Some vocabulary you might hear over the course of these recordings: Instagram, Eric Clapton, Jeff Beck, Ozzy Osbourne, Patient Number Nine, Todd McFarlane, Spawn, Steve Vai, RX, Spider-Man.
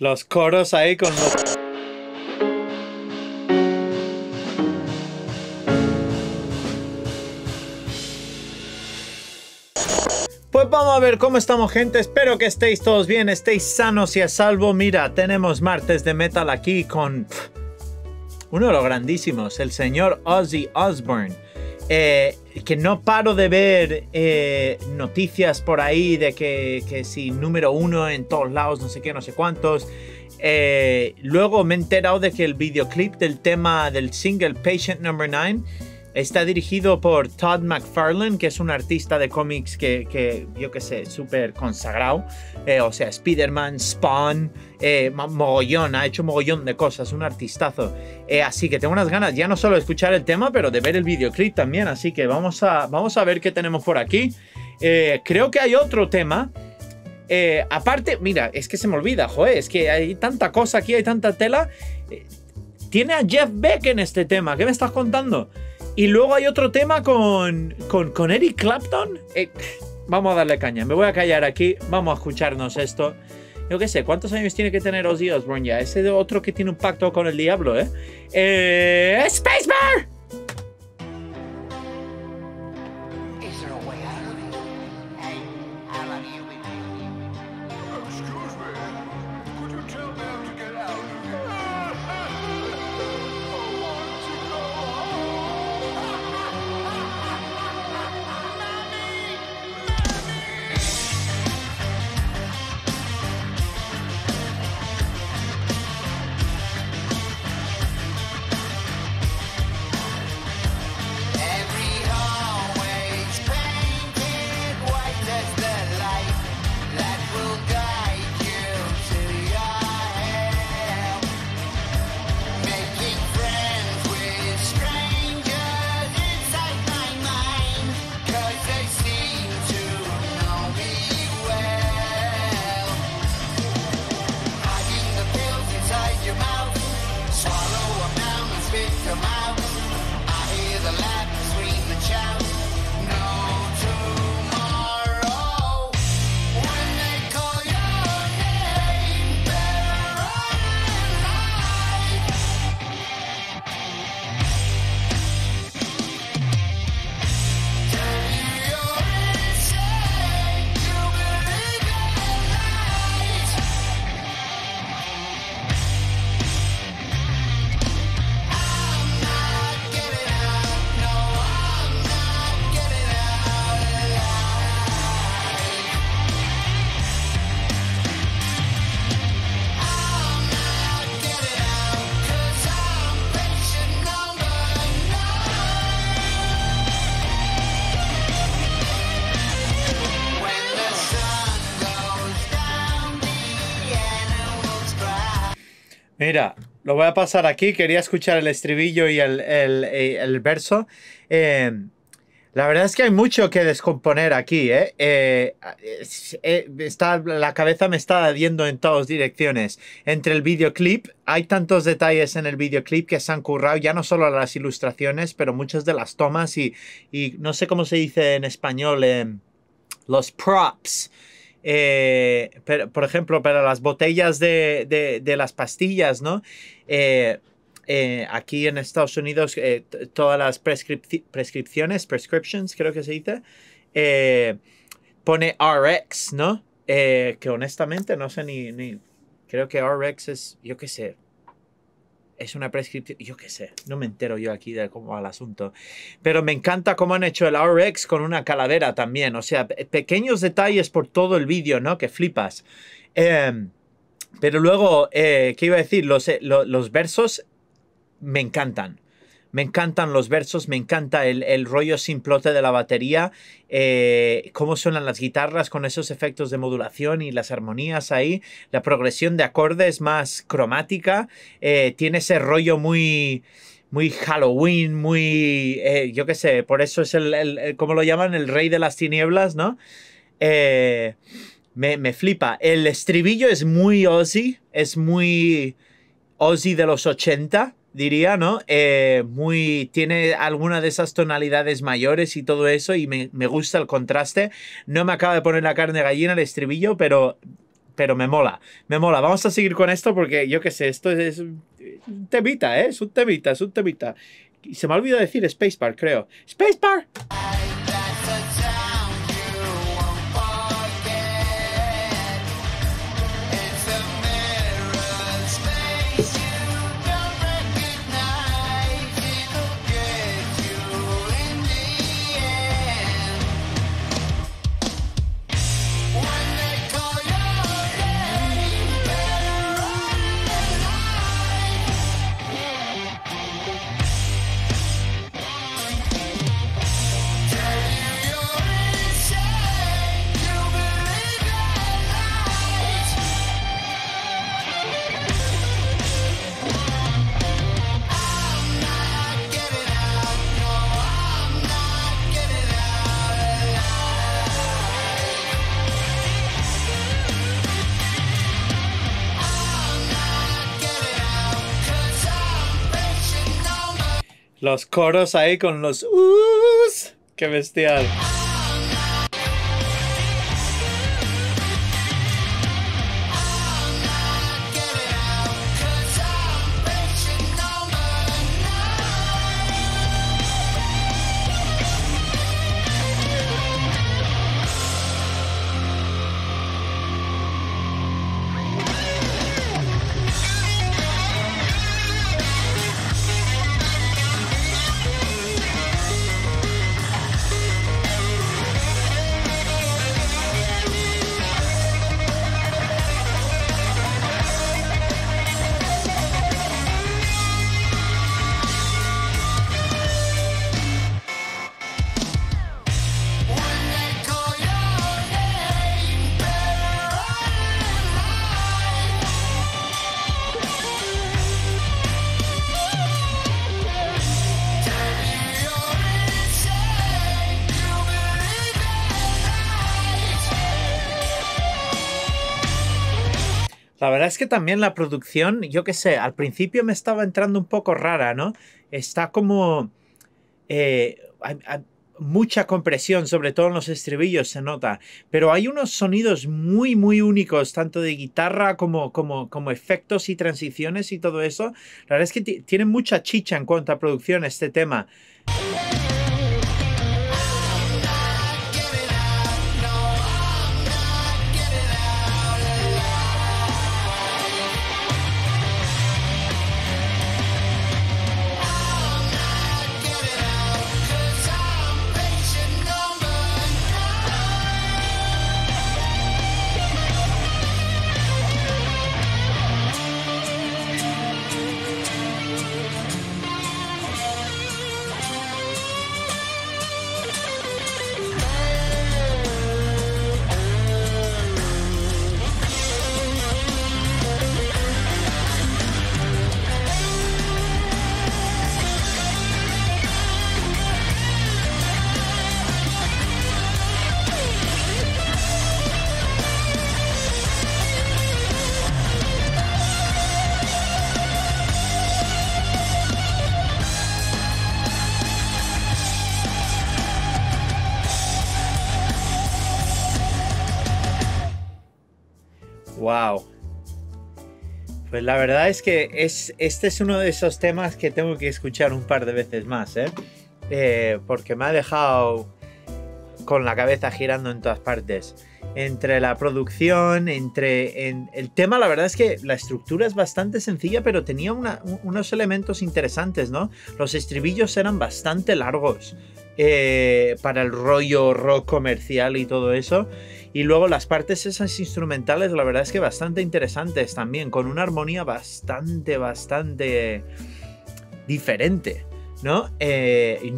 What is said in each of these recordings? los coros ahí con los... Pues vamos a ver cómo estamos, gente. Espero que estéis todos bien, estéis sanos y a salvo. Mira, tenemos martes de metal aquí con uno de los grandísimos, el señor Ozzy Osbourne. Que no paro de ver noticias por ahí de que si número 1 en todos lados, no sé qué, no sé cuántos. Luego me he enterado de que el videoclip del tema del single Patient Number Nine está dirigido por Todd McFarlane, que es un artista de cómics que yo qué sé, súper consagrado. O sea, Spider-Man, Spawn, mogollón, ha hecho mogollón de cosas, un artistazo. Así que tengo unas ganas ya no solo de escuchar el tema, pero de ver el videoclip también. Así que vamos a ver qué tenemos por aquí. Creo que hay otro tema. Aparte, mira, es que se me olvida, joder, es que hay tanta cosa aquí, hay tanta tela. Tiene a Jeff Beck en este tema, ¿qué me estás contando? Y luego hay otro tema con Eric Clapton. Vamos a darle caña. Me voy a callar aquí. Vamos a escucharnos esto. Yo qué sé, ¿cuántos años tiene que tener Ozzy Osbourne ya? Ese de otro que tiene un pacto con el diablo, ¿eh? ¡Space Bar! Mira, lo voy a pasar aquí. Quería escuchar el estribillo y el verso. La verdad es que hay mucho que descomponer aquí, ¿eh? La cabeza me está yendo en todas direcciones. Entre el videoclip, hay tantos detalles en el videoclip que se han currado, ya no solo las ilustraciones, pero muchas de las tomas y no sé cómo se dice en español, los props. Pero, por ejemplo, para las botellas de las pastillas, ¿no? Aquí en Estados Unidos todas las prescriptions, creo que se dice, pone RX, ¿no? Que honestamente no sé ni creo que RX es, yo qué sé, es una prescripción, yo qué sé, no me entero yo aquí de cómo va el asunto. Pero me encanta cómo han hecho el RX con una calavera también. O sea, pequeños detalles por todo el vídeo, ¿no? Que flipas. Pero luego, ¿qué iba a decir? Los versos me encantan. Me encantan los versos, me encanta el rollo simplote de la batería, cómo suenan las guitarras con esos efectos de modulación y las armonías ahí. La progresión de acordes más cromática, tiene ese rollo muy, muy Halloween, muy... yo qué sé, por eso es ¿cómo lo llaman? El rey de las tinieblas, ¿no? Me flipa. El estribillo es muy Ozzy, es muy Ozzy de los 80. Diría, ¿no? Tiene alguna de esas tonalidades mayores y todo eso, y me gusta el contraste. No me acaba de poner la carne de gallina el estribillo, pero pero me mola, me mola. Vamos a seguir con esto porque yo qué sé, esto es un temita, ¿eh? Es un temita, es un temita. Y se me ha olvidado decir Spacebar, creo. ¡Spacebar! Los coros ahí con los u's. ¡Qué bestial! La verdad es que también la producción, yo qué sé, al principio me estaba entrando un poco rara, ¿no? Está como... hay mucha compresión, sobre todo en los estribillos se nota, pero hay unos sonidos muy, muy únicos, tanto de guitarra como efectos y transiciones y todo eso. La verdad es que tiene mucha chicha en cuanto a producción este tema. Wow. Pues la verdad es que este es uno de esos temas que tengo que escuchar un par de veces más, ¿eh? Porque me ha dejado con la cabeza girando en todas partes. Entre la producción, el tema, la verdad es que la estructura es bastante sencilla, pero tenía unos elementos interesantes, ¿no? Los estribillos eran bastante largos. Para el rollo rock comercial y todo eso, y luego las partes esas instrumentales, la verdad es que bastante interesantes también, con una armonía bastante diferente, ¿no?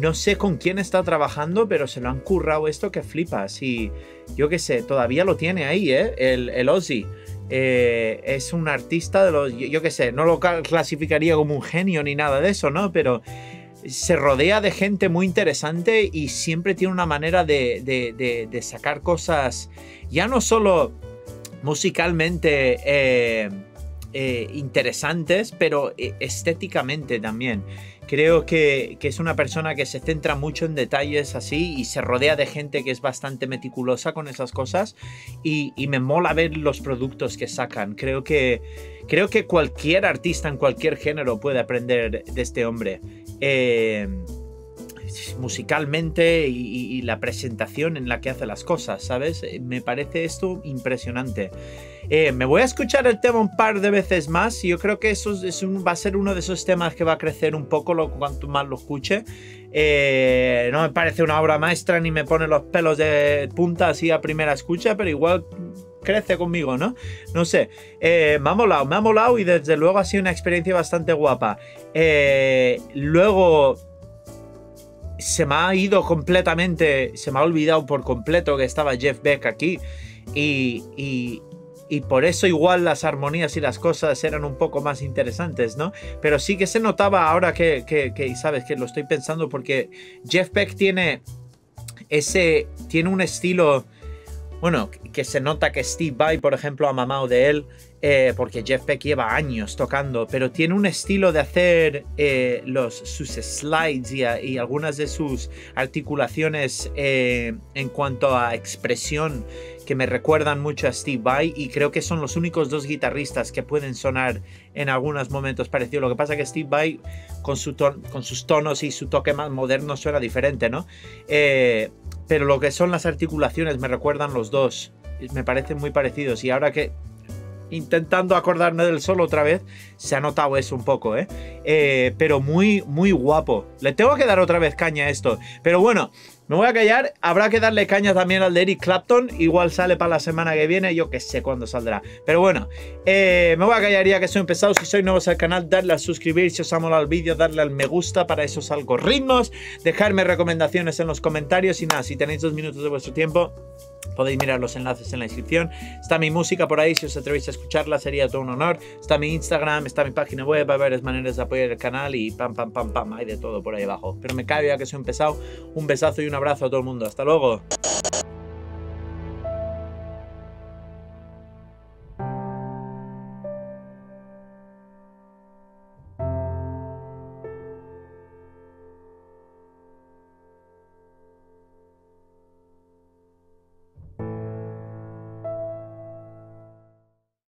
No sé con quién está trabajando, pero se lo han currado esto que flipas, y yo qué sé, todavía lo tiene ahí, ¿eh? El Ozzy es un artista de los, yo qué sé, no lo clasificaría como un genio ni nada de eso, ¿no? Pero se rodea de gente muy interesante y siempre tiene una manera de sacar cosas, ya no solo musicalmente interesantes, pero estéticamente también. Creo que es una persona que se centra mucho en detalles así y se rodea de gente que es bastante meticulosa con esas cosas, y me mola ver los productos que sacan. Creo que cualquier artista en cualquier género puede aprender de este hombre. Musicalmente y la presentación en la que hace las cosas, ¿sabes? Me parece esto impresionante. Me voy a escuchar el tema un par de veces más y yo creo que eso va a ser uno de esos temas que va a crecer un poco cuanto más lo escuche. No me parece una obra maestra ni me pone los pelos de punta así a primera escucha, pero igual crece conmigo, ¿no? No sé. Me ha molado y desde luego ha sido una experiencia bastante guapa. Luego... se me ha olvidado por completo que estaba Jeff Beck aquí, y por eso igual las armonías y las cosas eran un poco más interesantes, ¿no? Pero sí que se notaba ahora que sabes, que lo estoy pensando, porque Jeff Beck tiene un estilo, bueno, que se nota que Steve Vai, por ejemplo, ha mamado de él, porque Jeff Beck lleva años tocando, pero tiene un estilo de hacer sus slides y algunas de sus articulaciones en cuanto a expresión que me recuerdan mucho a Steve Vai, y creo que son los únicos dos guitarristas que pueden sonar en algunos momentos parecidos. Lo que pasa es que Steve Vai con sus tonos y su toque más moderno suena diferente, ¿no? Pero lo que son las articulaciones me recuerdan los dos, me parecen muy parecidos, y ahora que intentando acordarme del solo otra vez, se ha notado eso un poco, ¿eh? Pero muy, muy guapo. Le tengo que dar otra vez caña a esto. Pero bueno, me voy a callar. Habrá que darle caña también al de Eric Clapton. Igual sale para la semana que viene. Yo qué sé cuándo saldrá. Pero bueno, me voy a callar ya que soy empezado. Si sois nuevos al canal, darle a suscribir. Si os ha molado el vídeo, darle al me gusta para esos algoritmos. Dejarme recomendaciones en los comentarios. Y nada, si tenéis 2 minutos de vuestro tiempo, podéis mirar los enlaces en la descripción. Está mi música por ahí, si os atrevéis a escucharla sería todo un honor. Está mi Instagram, está mi página web, hay varias maneras de apoyar el canal y pam, hay de todo por ahí abajo. Pero me callo ya que soy un pesado. Un besazo y un abrazo a todo el mundo. Hasta luego.